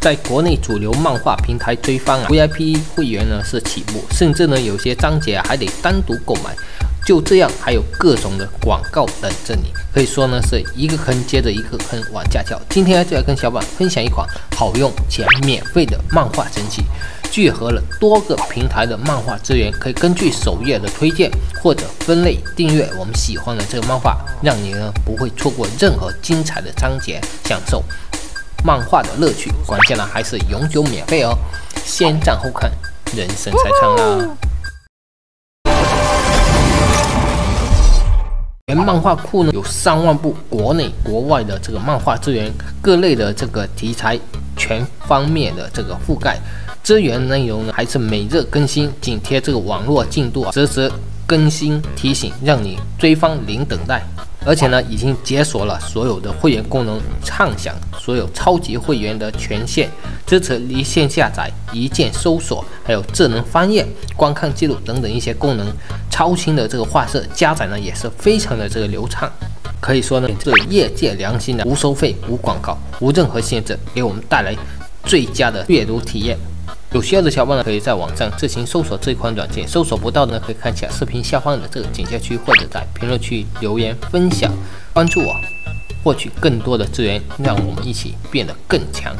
在国内主流漫画平台追番VIP 会员是起步，甚至有些章节还得单独购买。就这样，还有各种的广告等着你，可以说是一个坑接着一个坑往下跳。今天就来跟小伙伴分享一款好用且免费的漫画神器，聚合了多个平台的漫画资源，可以根据首页的推荐或者分类订阅我们喜欢的这个漫画，让你不会错过任何精彩的章节，享受漫画的乐趣。关键还是永久免费哦！先赞后看，人生才畅啦！原漫画库有3万部国内国外的这个漫画资源，各类的这个题材全方面的这个覆盖，资源内容还是每日更新，紧贴这个网络进度，实时更新提醒，让你追番零等待。而且已经解锁了所有的会员功能，畅享所有超级会员的权限，支持离线下载、一键搜索，还有智能翻页、观看记录等等一些功能。超清的这个画质加载也是非常的这个流畅，可以说是业界良心的无收费、无广告、无任何限制，给我们带来最佳的阅读体验。有需要的小伙伴可以在网上自行搜索这款软件，搜索不到可以看一下视频下方的这个简介区，或者在评论区留言分享。关注我，获取更多的资源，让我们一起变得更强。